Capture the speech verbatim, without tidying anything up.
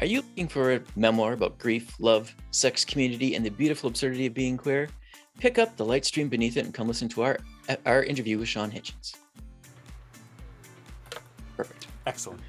Are you looking for a memoir about grief, love, sex, community, and the beautiful absurdity of being queer? Pick up the light stream beneath it and come listen to our, our interview with Shawn Hitchins. Perfect. Excellent.